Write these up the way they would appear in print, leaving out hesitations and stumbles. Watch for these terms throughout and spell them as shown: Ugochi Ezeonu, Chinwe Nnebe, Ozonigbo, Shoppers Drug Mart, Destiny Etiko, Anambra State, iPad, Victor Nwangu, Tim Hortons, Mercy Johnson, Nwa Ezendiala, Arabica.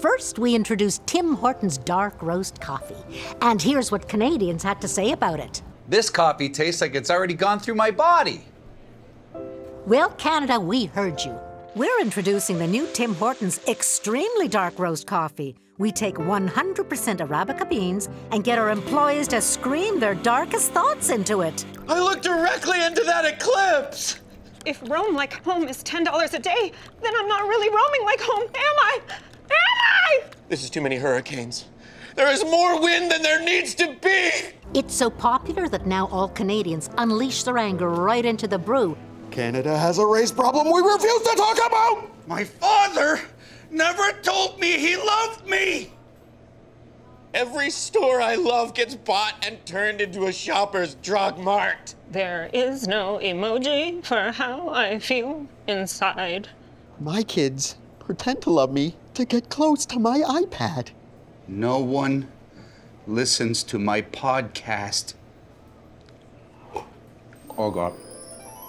First, we introduced Tim Hortons dark roast coffee. And here's what Canadians had to say about it. This coffee tastes like it's already gone through my body. Well, Canada, we heard you. We're introducing the new Tim Hortons extremely dark roast coffee. We take 100% Arabica beans and get our employees to scream their darkest thoughts into it. I look directly into that eclipse! If Rome like home is $10 a day, then I'm not really roaming like home, am I? Am I? This is too many hurricanes. There is more wind than there needs to be! It's so popular that now all Canadians unleash their anger right into the brew. Canada has a race problem we refuse to talk about! My father never told me he loved me! Every store I love gets bought and turned into a Shoppers Drug Mart. There is no emoji for how I feel inside. My kids pretend to love me to get close to my iPad. No one listens to my podcast. Oh, God.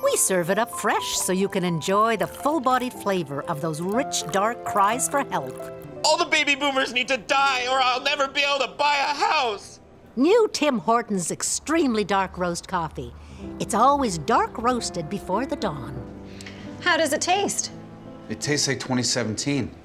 We serve it up fresh so you can enjoy the full-bodied flavor of those rich, dark cries for help. All the baby boomers need to die or I'll never be able to buy a house! New Tim Hortons extremely dark roast coffee. It's always dark roasted before the dawn. How does it taste? It tastes like 2017.